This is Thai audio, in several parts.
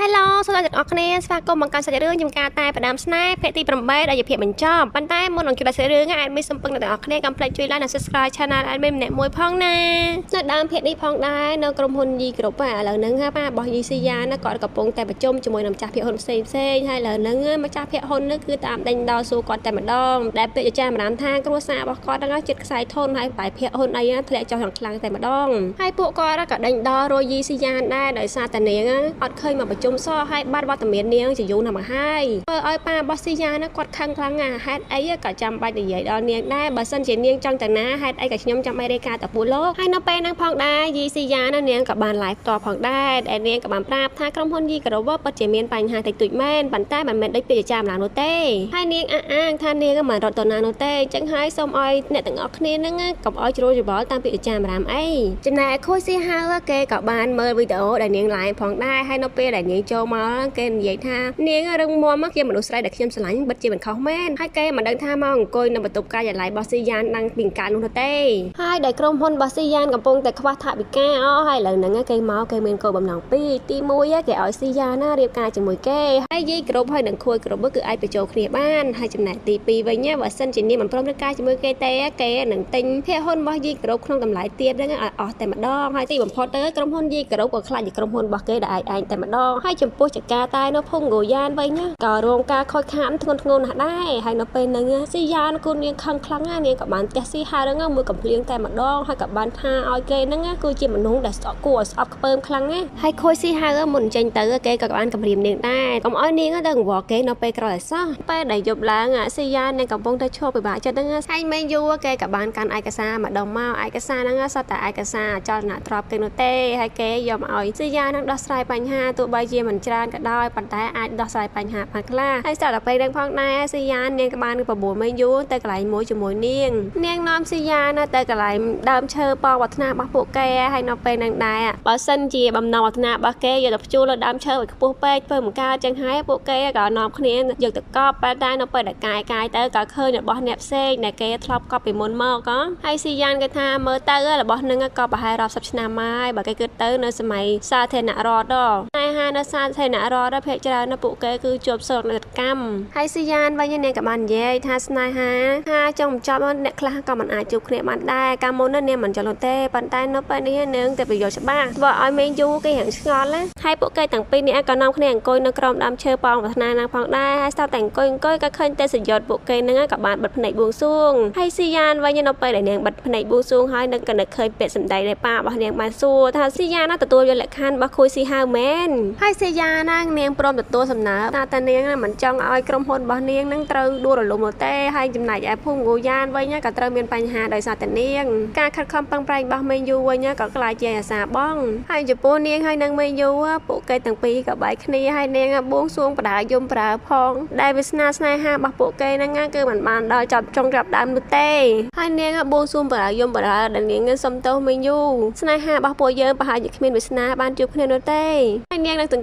Hello, sau đó giật óc nè, và cô bằng con sẽ đưa những cái tai và đám snack, phải tìm bằng bay để dịp hiện mình cho. Bạn tai muốn đồng chúng ta sẽ đưa ngay admin xung quanh để óc nè, cầm play truy like và subscribe channel admin nè môi phong nè. Nó đam hiện đi phong đai, nó cầm hôn gì group à, là nâng ha ba, bỏ gì xì da, nó gọi là cặp bông tai và chôm cho môi nằm chạp hiện hôn xem xem, hay là nâng mà chạp hiện hôn nó cứ tạm đánh đo số con tai mà đo, đẹp tự cho cha mà đám thang, cô xa bỏ con đang nói chuyện sai thôn hay phải hiện hôn ấy thì lại cho hàng làng tai mà đo. Hai bộ coi ra cả đánh đo rồi gì xì da, đai đợi xa tàn nén á, ọt khơi mà chúng so hai ba ba tầm miếng niêng chỉ dùng nằm ở hai ơi ba bosia nó quạt khăn khăn à hai ấy cả trăm ba để vậy đó niêng đây bà sân chỉ niêng trong tầng ná hai ấy cả nhóm trăm America tập bù lô hai nó pe năng phong đa gì sia nó niêng cả bàn lại tòa phong đa để niêng cả bàn prab tha trong hôn gì cả robot bắt chỉ miếng bánh hai thạch tụi men bánh tay bánh men đấy bây giờ chạm là nô tê hai niêng ăn tha niêng mà rọt tuần là nô tê chẳng hai xong ơi nè từng ngọc niêng nó cặp ơi chơi robot tam bây giờ chạm làm ấy trên này khôi si ha kê cả bàn mời video để niêng lại phong đa hai nó pe để niêng cho mà kênh vậy tha niêng rừng mua mắc kia mình say để khi em sờ bật chì mình không men hai cây mà đang tha mà còn coi nằm bật tục ca giải lại Brazilian đang bình cạn luôn tê hai đại công hôn Brazilian gặp bông tại khoa thạ bị ca hai lần nắng cây máu cây men cầu bầm nòng pi ti môi á kẻ ở Brazilian á điệp ca chỉ mùi cây hai dây group hai đằng khôi group bất cứ ai bị trộn khỉ ban hai chấm này ti pi vậy nhá và sân chỉ niệm mình prom ca chỉ mùi cây tê cây nắng tinh phe hôn bao dây group không tầm lại tiệp đấy á ở tại mặt đo hai ti bầm phò tới công hôn dây group của khai chỉ công hôn bạc cây đại anh tại mặt đo hai chấm po chặt ca tai nó phong gồ gian vậy nhá cờ ruộng ca khôi khám thôn ngôn hạt đai hay nó bên nè si gian cô niên khăng khăng á niên các bạn taxi hai đó ngâm mưa cầm liêng tai mặt đo hai các bạn tha oi kê nó á cô chỉ mà núng đã sọ của sọ bơm khăng á hay khôi si hai á mình tranh tới kê các bạn cầm liềm niên tai cầm oi niên á đừng vò kê nó pe cờ lại sọ pe đầy dục lá ngã si gian nên cầm bông ta cho bị bả cho nó hay men du kê các bạn can ai cả sa mà đồng mau ai cả sa nó sa tại ai cả sa cho nã trọp kê nó tê hay kê dòm oi si gian nó đo sai bánh ha tụi bay chia mình tràn cả đôi bàn tay ai đo sai bánh hạ bạc la hay sao đặc biệt đang phong này si gian nên các bạn có bố mình du tay cả lại mối cho mối niên niên nom si gian tay cả lại đâm chơi bò bát na bác bộ cây hay nó về đang đài à bác sân chìa bầm nọ bát na bác cây giờ tập chu là đâm chơi với các bộ cây phơi một cao chân hái bộ cây cả nom kia giờ tập cọp bàn tay nó về đặt cài cài tới cả khơi nhặt bò nẹp xe này cây thọc cọp bị mồn mờ có hay si gian cái tha mơ tới là bò nâng cọp và hai rọp sập nam mai và cây cứ tới nơi sớm mai xa thế nã rọt đó hai hai nó xa thế nãรอได้เพจเราในปุกเกอคือจบสดนัดกรรมให้สิยานไว้เนี่ยกับมันเย่ทัศนัยฮะถ้าจงจอบเนี่ยคลาก็มันอาจจุกเนี่ยมันได้กรรมนั่นเนี่ยมันจะลดเต้ปันได้นับไปนี่นึงแต่ประโยชน์บ้างว่าไอเมยูก็อย่างชงแล้วให้ปุกเกอต่างปีเนี่ยก็น้องคะแนนโกยนักรอมดำเชอปองวัฒนานางพังได้ให้สาวแต่งโกยก็เคยเตะสุดยอดปุกเกอนั่งกับมันบัดผนัยบวงซุ่งให้สิยานไว้เนี่ยนับไปไหนเนี่ยบัดผนัยบวงซุ่งให้นักกันเคยเป็ดสัมได้ในป่าบัดเนี่ยมาสู้ถ้าสิยานน่าตัวเยอะแหละคันบัดคุยสิฮาวแมนให้สิยานเนียงพร้อมตัวสำนักตาเนียงเหมือนจังอ้อยกรมพลบ่เนียงนั่งเตาดูหลุมเตะให้จำหน่ายแอปพุ่งกุยานไว้เนี่ยกับเตาเมียนปัญหาโดยสารเนียงการคัดคำปังแปลงบ่เมยูไว้เนี่ยกับกลายเจียสาบ้องให้จุปูเนียงให้นางเมยูปูเกยต่างปีกับใบคณีให้เนียงบวงสวงประดายมประพองได้วิสนาสไนห้าบ่ปูเกยนั่งง่ายเกินเหมือนมันโดยจับจงจับดามดูเตะให้เนียงบวงสวงประดายมประดาดันเนียงเงินสมโตเมยูสไนห้าบ่ปูเยอะประหารยึดขมิ้นวิสนาบ้านจุบคะแนนดูเตะให้เนียงนั่งถึง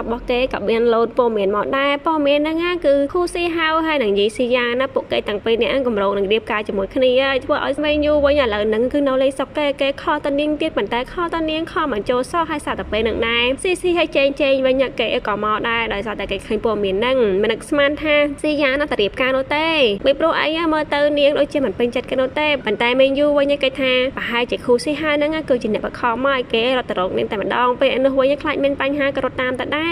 บบอกแกกับเบียนโลดโปเมนหมดได้โปเมนนั่งคือคู่ซีฮาวให้หนังยีซียานะปุกเกยต่างปีเนี่ยกับเราหนังเดียบกายจมูกคณีจะว่าไอ้เมนูว่าอย่างไรหนังคือเราเลยสักเกยคอตันนิ่งเตี้ยเหมือนแต่คอตันนิ่งคอเหมือนโจซ่าให้สาวแต่เป็นหนังนายซีซีให้เจนวันหยักเกยก่อหมดได้โดยสาวแต่เกยเคยโปเมนนั่งมันนักสมันท่าซียานะตัดเดียบกายโนเต้ไม่โปรไอ้เมอเตอร์นิ่งโดยเจเหมือนเป็นจัดกันโนเต้เหมือนแต่เมนูว่าอย่างเกยท่าป่าให้เจคู่ซีฮานั่งคือจีนเนี่ยประคองไม่เกยเราตลกเนี่ยแต่มันดองเป็นอันว่าอย่างใครเป็นปัญหากระโดดตามแต่ได้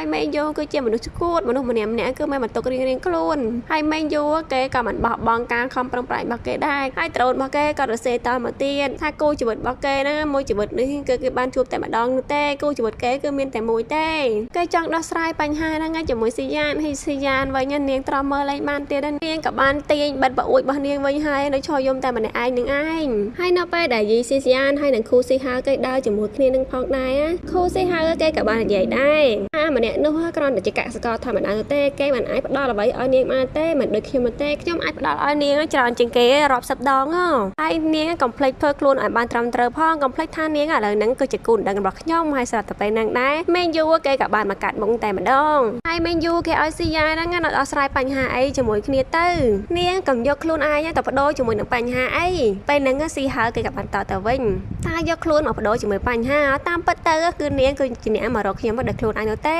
hay mấy vô cứ chơi mà được chút cút mà nó một niềm nẻ cứ mấy mà tụt riêng riêng cái luôn hay mấy vô cái còn mình bỏ băng cang không trong lại bạc kê đai hay trộn bạc kê còn được xe tàu mà tiền thay cô chỉ bật bạc kê đó môi chỉ bật đấy cái ban chụp tại mặt đòn tê cô chỉ bật kế cứ miên tại mùi tê cái trong đó sai bánh hai đang ngay chỉ mùi xì gian hay xì gian vậy nhân niềng trò mơ lấy ban tiền đan niềng cả ban tiền bật bạc ui ban niềng vậy hai nó cho yếm tại mặt này ai nướng ai hay nó phải đại gì xì gian hay đằng khu xì ha cái đao chỉ mùi kia đằng phong này á khu xì ha cái cả ban vậy đây mà nè nó con để chỉ cả score thằng mình ăn tê cái mình ai đó là vậy ở niềng ăn tê mình được khi mình tê trong ai đó ở niềng nó tròn trên kia rọp sập đòn á ai niềng complete thôi luôn ở ban trầm trờ phong complete than niềng à lời nắng cứ chỉ cùn đằng bạc nhông hay sạtไปนั่งได้แมงยูก็กับบ้านมากัดมงแต่มาดองให้แมงยูก็เอาซียาดังนั้นเอาสไลปัญหาไอจมูกเนื้อตื้อเนี่ยกับยกคลุนไอเนี่ยแต่พอโดจมูกหนังปัญหาไอไปนั่งก็ซีหาเกี่ยวกับบ้านต่อแต่วิ่งตายกคลุนออกพอโดจมูกปัญหาตามปัตเตอร์ก็คือเนี่ยคือจีเน่มารอขยำมาเด็กคลุนไอโนเต้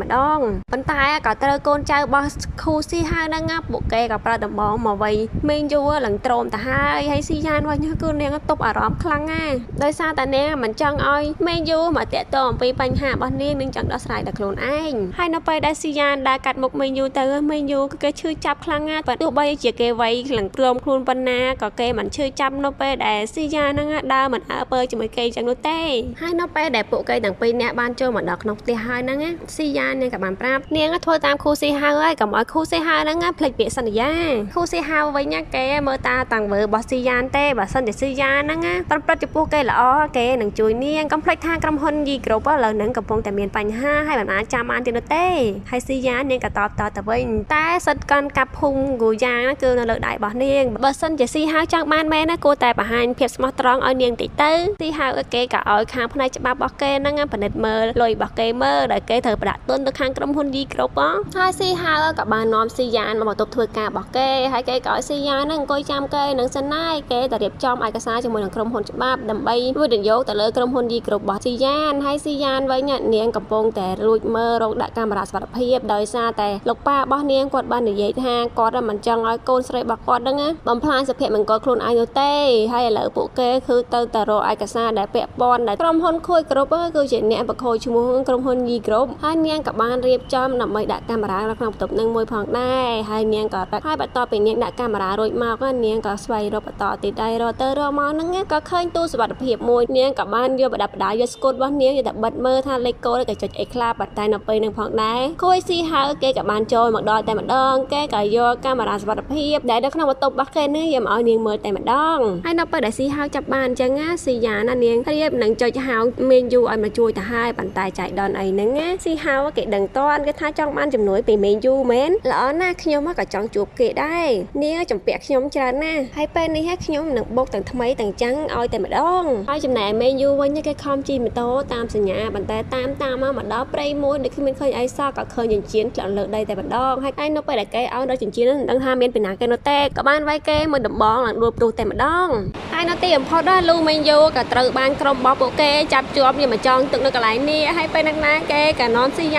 มาดองปันใต้กับเตอร์คนชาวบอสคูซีฮานั่งอ่ะบุกแกกับปลาดำบองมาไว้มันยู่หลังโตรมแต่ให้ซียานไว้เนี่ยคือเนี่ยก็ตบอารมณ์คลั่งอ่ะโดยซาแต่เนี่ยมันจังอ้อยมันยู่มาเตะตอมไปปัญหาบ้านนี้นึงจังดอสไลด์แต่โคลนไอ้ให้นไปได้ซียานได้กัดมุกเมนูแต่เมนูก็เกยชื่อจับคลังงาแต่ดูใบเจียเกไว้หลังรวมคลุนปนาก็เกยมันชื่อจับนไปได้ซียานนั่งได้เหมือนอาเปอร์จะไม่เกยจังดูเต้ให้นไปได้ปลูกเกยดังปีนี้บ้านโจมันดอกนกตีหายนั่งซียานเนี่ยกับมันปราบเนี่ยก็โทรตามครูซีฮาวกับหมอครูซีฮานั่งผลิตเบียสัญญาครูซีฮาวไว้เนี่ยเกยเมื่อตาต่างเบอร์บอสซียานเต้บอสเดซียานนั่งตอนประจุปลูกเกยละอ๋อเกยหนังจุยเนี่ยก็ผลิตทางกำพลยีกรบว่าเราหนังกับพงแต่เมียนปัญหาให้แบบนั้นจามันตินเต้ให้ซียานเนี่ยกับตอบต่อแต่เว้นแต่สัตว์กันกับพุงกูยางนั่นคือเราได้บอกเนี่ยเบอร์สันจะซีฮาวจากมันแม่นะกูแต่ประหารเพียบสมตรองเอาเนียงติเตอร์ซีฮาวเกยกับเอาค้างพนัยจะมาบอกเกยนั่งงานผลิตเมอร์ลอยบอกเกยเมอร์ได้เกยเธอประดับต้นตะค้างกระมุนดีกรบให้ซีฮาวกับบานน้อมซียานมาบอกตบทวนการบอกเกยให้เกยกับซียานนั่งกูจามเกยนั่งสนายเกยแต่เด็บจอมไอกระซ้าจมูกหนังกระมุนจะมาดำใบด้วยเดินโยกแต่เลยกระมุนดีกรบบอกซียานให้ซียานไว้เนี่ยเนียงกับพงแต่ลุยเมอร์รกดักการมาราสวัสดิ์เพียบโดยซาแต่ลูกป้าบ้านเนียงกอดบ้านหนึ่งใหญ่ห้างกอดแล้วมันจังอ้อยโกนใส่บักกอดดังงั้นบำพลานสะเพียบมันกอดโคลนไอโนเต้ให้เหล่าปุกเกคือเตอร์แต่รอไอกระซาได้เปะปอนได้กรมฮอนคุยกรบก็คือเจนเนี่ยบักโคยชั่วโมงกรมฮอนยีกรบให้เนียงกับบ้านเรียบจอมนำไปดักการมาราลักนำตบนั่งมวยพองได้ให้เนียงกอดให้บัตรต่อเป็นเนียงดักการมาราโรยมาก็เนียงกับสไวรอบัตรต่อติดได้รอเตอร์รอมานั่งงั้นก็เคยตู้สวัสดิ์เพียบมวยเนียงกับบ้านโยบดับดายสกอตบ้านเนียงจะดับบัตรเมอร์ท่าเล็กโก้ได้กับจุดเอกลาปัตไตนับไปหนึ่งพักได้คุยซีฮาเกกับบ้านโจมดอยแต่มาดองแกกับโยกามาราสวัสดิ์เพียบได้ดักนำมาตบบักเกเนื้อยำเอาเนียงเมอแต่มาดองให้นับไปได้ซีฮาจับบ้านจะง่าซียานั่นเนียงเรียบหนังจอยจะหาวเมนยูอันมาช่วยแต่ให้ปันตายใจดอนไอ้นั่งง่าซีฮาเกดังต้อนก็ท่าจ้องบ้านจำหน่วยไปเมนยูเมนแล้วน่าขยมกับจ้องจูบเกได้เนี่ยจำเปียกขยมจานน่ะให้เป็นในแค่ขยมหนังบกต่างทำไมต่างจังเอาแต่มาดองให้จำไหนเมนยูวันนี้แกคอมจีมาโตตามสัญญาปันตายตามตามมาดอปรมวยเด็กขึ้นเป็นเคยไอซ่าก็เคยยิงเชียนหลังเลิกได้แต่บัดดองให้ไอ้นกไปแต่แกเอาได้ยิงเชียนดังทาเมียนเป็นหนังแกนกเตะกับบ้านไว้แกมันดับบอลหลังดูดูแต่บัดดองไอ้นกเตะพอได้ลูกมันอยู่กับตระบานกรมบอลโปเกจับจวบอย่างมาจองตึกนักไหลนี่ให้ไปนักน้าแกกับน้องซีย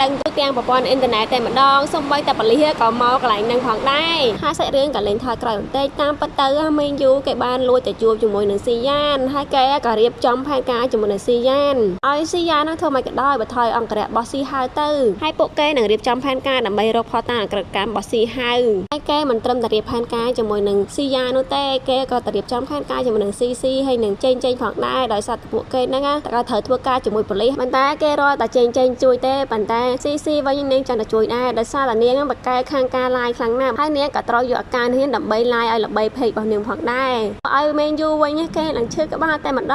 ดังตึก ទាំង ប្រព័ន្ធ អ៊ីនធឺណិត តែម្ដង សូម្បីតែ ប៉ូលីស ក៏មក កន្លែង នឹង ផង ដែរ 50 រឿង ក៏ លេង ថយ ក្រោយ បន្តិច តាម ពិត ទៅ មេន យូ គេ បាន លួច ទៅ ជួប ជាមួយ នឹង ស៊ី យ៉ាន ហើយ គេ ក៏ រៀប ចំ ផែន ការ ជាមួយ នឹង ស៊ី យ៉ាន ឲ្យ ស៊ី យ៉ាន នោះ ធ្វើ មក ក៏ ដោយ បើ ថយ អង្គរៈ របស់ ស៊ី ហៅ ទៅ ហើយ ពួក គេ នឹង រៀប ចំ ផែន ការ ដើម្បី រក ផល តាម អង្គរកម្ម របស់ ស៊ី ហៅ ហើយ គេ មិន ត្រឹម តែ រៀប ផែន ការ ជាមួយ នឹង ស៊ី យ៉ាន នោះ ទេ គេ ក៏ ទៅ រៀប ចំ ផែន ការ ជាមួយ នឹង ស៊ី ស៊ី ហើយ នឹង ចេញ ផង ដែរ ដោយ សារ ពួក គេ ហ្នឹង តែ ក៏ ត្រូវ ធ្វើ ការ ជាមួយ ប៉ូលីស ប៉ុន្តែ គេ រក តែ ចេញ ជួយ ទេ ប៉ុន្តែ CC វិញនឹងចង់ទៅជួយដែរដោយសារតែនាងបកកែខាងការឡាយខ្លាំងណាស់ហើយនាងក៏ត្រូវយកអាការហ៊ានដើម្បីឡាយឲ្យល្បីភេករបស់នាងផងដែរ គេមិនអាចចាញ់អីទេស្រាប់តែគេនឹងស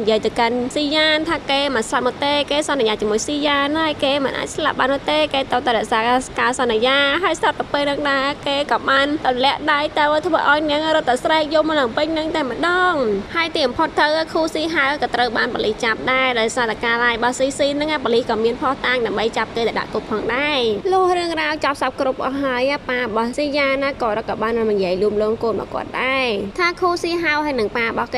ទេគេសន្យាជាមួយស៊ីយ៉ានហើយគេមិនអាចស្លាប់បានទេគេតតែរក្សាការសន្យាហើយស្លាប់ទៅនឹងដែរគេក៏បានទម្លាក់ដៃទៅធ្វើឲ្យនាងរត់ទៅស្រែកយមនឹងពេញនឹងតែម្ដងហើយទីបំផុតទៅគូស៊ីហៅក៏ត្រូវបានប៉ូលីសចាប់ដែរដោយសារតែការឡាយរបស់ស៊ីស៊ីហ្នឹងប៉ូលីសក៏មានភ័ស្តុតាងដើម្បីចាប់គេដែលដាក់គុកផងដែរលោករឿងរ៉ាវចោទសັບគ្រប់អស់ហើយប៉ារបស់ស៊ីយ៉ាណាក៏រកបានមកនិយាយលួមលងកូនមកគាត់ដែរថាគូស៊ីហៅហើយនឹងប៉ារបស់គ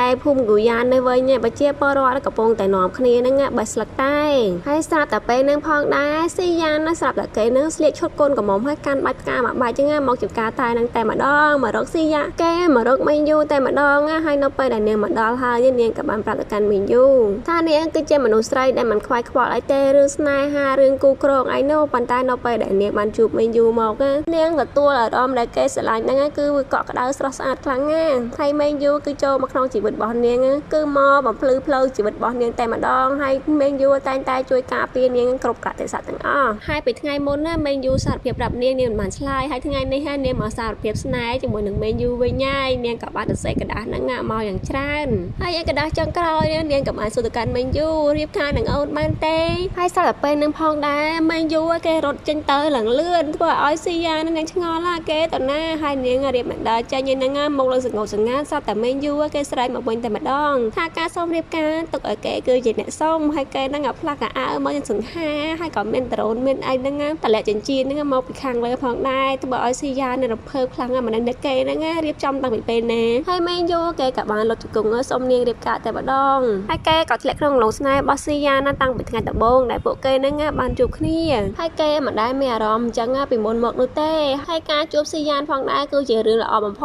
ែភូមិគូយ៉ាននៅវិញបជាពររត់ក៏កំពុងតែនាំគ្នាហ្នឹងបិស្លឹកតែហើយស្រាប់តែពេលហ្នឹងផងដែរស៊ីយ៉ានស្រាប់តែគេនឹងស្លៀកឈុតកូនក្រមុំហើយកាន់បាច់ផ្កាមួយបាច់ចឹងមកចំការតែនឹងតែម្ដងមករកស៊ីយ៉ាកែមករកមេនយូតែម្ដងហើយនៅពេលដែលនាងមកដល់ហើយនាងក៏បានប្រាប់ទៅកាន់មេនយូថានាងគឺជាមនុស្សស្រីដែលមិនខ្វាយខ្វល់អីទេឬស្នេហារឿងគូក្រងអីនោះប៉ុន្តែនៅពេលដែលនាងបានជួបមេនយូមកនាងក៏ទួលអារម្មណ៍ដែលគេស្រឡាញ់ហ្នឹងគឺវាកក់ក្ដៅស្រស់ស្អាតខ្លាំងណាស់ ហើយមេនយូគឺចូលមកក្នុងជីវិតរបស់នាងគឺមកបំភ្លឺផ្លូវជីវិតរបស់នាងតែម្ដងហើយមេនយូគឺចូលមកក្នុងជីវិតរបស់នាងគឺមកបំភ្លឺផ្លូវជីវិតរបស់នាងតែម្ដងហើយមេនយូតែងតែជួយការពារនាងគ្រប់កលៈទេសៈទាំងអស់ហើយពេលថ្ងៃមុនណាមេនយូសាត់ភាពប្រាប់នាងនាងបានឆ្លើយហើយថ្ងៃនេះនាងមកសារភាពស្នេហ៍ជាមួយនឹងមេនយូវិញហើយនាងក៏បានសរសេរក្រដាសហ្នឹងមកយ៉ាងច្រើនហើយឯកក្រដាសចុងក្រោយនាងក៏បានសរសេរកណ្ដាស់ហ្នឹងមកលើសង្កត់សង្កាត់សត្វតែ មេនយូ គេស្រែកមកវិញតែម្ដងថាការសុំរៀបការទុកឲ្យគេគឺជាអ្នកសុំហើយគេហ្នឹងអាផ្លាស់កាអើមកយ៉ាងសង្ហាហើយក៏មាន រ៉ូនហ្នឹងមកសុំស៊ីយ៉ារៀបការដែលបច្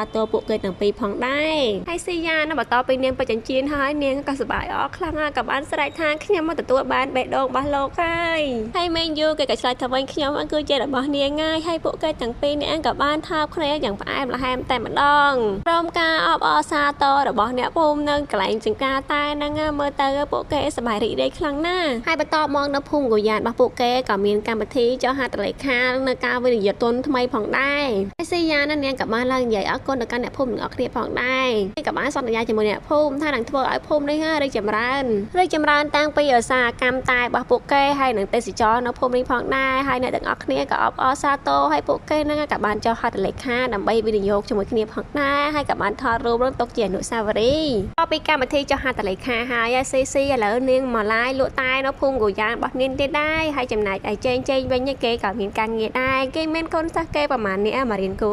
ាទរពួកគេទាំងពីរផងដែរហើយសីយ៉ាណាបន្តពេលនាងបច្ចញ្ញៀនហើយនាងក៏សប្បាយអរខ្លាំងណាស់ក៏បានស្រែកថាខ្ញុំមកទទួលបានបេះដូងរបស់លោកហើយហើយមេនយូគេក៏ឆ្លើយថាវិញខ្ញុំគឺជារបស់នាងហើយហើយពួកគេទាំងពីរនាក់ក៏បានថើបគ្នាយ៉ាងផ្អែមល្ហែមតែម្ដងក្រុមការអបអរសាទររបស់អ្នកភូមិនៅកន្លែងចង្ការតែហ្នឹងមើលទៅពួកគេសប្បាយរីករាយខ្លាំងណាស់ហើយបន្តមកនៅភូមិគូយ៉ានរបស់ពួកគេក៏មានកម្មវិធីចោះហត្ថលេខានៅការវិនិយោគទុនថ្មីផងដែរហើយសីយ៉ាណាក៏បាន นั่นเนี่ยกับมาเรื่องใหญ่เอาคนต่างกันเนี่ยพุ่มเอาเครียดผ่องได้กับมาสอนต่างยาจมูกเนี่ยพุ่มท่าหนังทั่วเอาพุ่มได้ห้าได้จำร้านได้จำร้านตั้งไปอยู่สากรรมตายบาปุกเกย์ให้หนังเตสิจอนเอาพุ่มได้ผ่องได้ให้เนี่ยต่างเอาเครียดกับออฟออซาโตให้ปุกเกย์นั่นกับมาจอหัดเล็กห้าดำใบวิดีโอจมูกเครียดผ่องได้ให้กับมาทอรูปเรื่องตกเจียนหนูซาวรีก็ไปการมาที่จอหัดเล็กห้าหายาซีซีแล้วเนียงหมอลายลุ่ยตายเนาะพุ่มกุยานบักเนียนได้ให้จำนายไอเจนเจนเป็นยังเกย์กับเงินการเงินได้เกย์เมนคนสักเกย์ประมาณนี้มาเรียนกู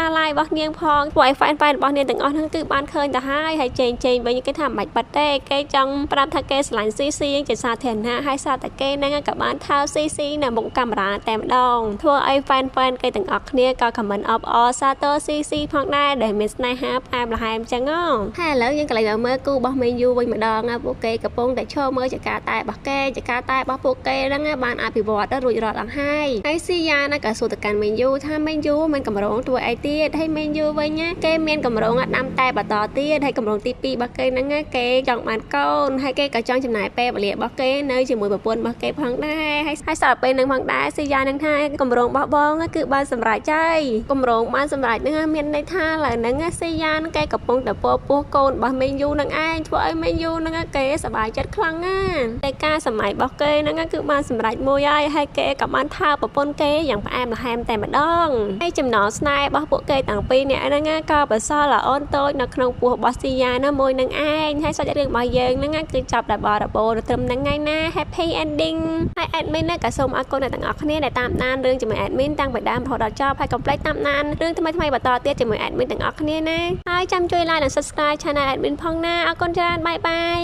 าไล่บักเนียงพองปล่อยแฟนบักเนียงต่างออทั้งคือบ้านเคยแต่ให้เจนไปยังเกย์ทำบัตรบัตรเต้เกย์จังปราบทักเกย์สลันซีซียังจัดซาเทนฮะให้ซาตะเกย์นั่งกับบ้านเท้าซีซีเนี่ยบุกกำร้านแต่ดองทั่วไอแฟนเกย์ต่างออกเนี่ยก็คอมเมนต์ออฟออซาโตซีซีพองได้เดมิสไนฮะแพมละแฮมจังง้อให้แล้วยังกับอะไรเมื่อกูบอกเมนูวันมาดองพวกเกย์กับปงแต่ชอบเมื่อจากการตายบักเกย์จากการตายบักพวกเกย์นั่งบ้านอาบิวอดได้รวยรอดหลังให้ไอซียานะกับสูตรการเมนูถ้าเมนูมันกับร้องตัวไอเตี้ยให้เมนูไว้เนี้ยเกย์เมนกับร้องน้ำตาบัตต่อเตี้ยให้กับร้องตีปีบักเกย์นั่งเกย์จังมันก้นให้เกย์กับจังจำนายแปะเหลี่ยบักเกย์เนยจมูกแบบปนบักเกย์พังได้ให้สลับไปนั่งพังได้ซียานั่งให้กับร้องบ้าบองก็คือบ้านสำราญใจกับร้องบ้านสำราญนั่งเมนในท่าหลังนั่งซียานเกย์กับปงแต่ปัวโกนบ้านเมนูนั่งไอช่วยเมนูนั่งเกย์สบายจัดครั้งอ่ะในการสมัยบักเกย์นั่งคือบ้านสำราญโมยให้เกย์กับมันท่าปะปนเกย์อย่างแอมละแฮมแต่มันดองให้จำนอสไนบอสพวกเกย์ต่างปีเนี่ยนั่งก็เปิดซ่อหล่ออ้นโต้นักนองปัวบอสซียานะมวยนั่งไอให้ซ่อจะเรื่องบอยเยิงนั่งคือจับดับบอระโบระเติมนั่งไงนะแฮปปี้เอนดิ้งให้แอดมินน่ะกระสมอาโกนต่างออกเนี่ยแต่ตามนานเรื่องจะเหมือนแอดมินต่างไปดามพอดอจอบให้กำไรตามนานเรื่องทำไมบัตรเตี้ยจะเหมือนแอดมินต่างออกเนี่ยนะให้จำช่วยไลน์หรือ subscribe ช่องแอดมินพองหน้าอาโกนจานบาย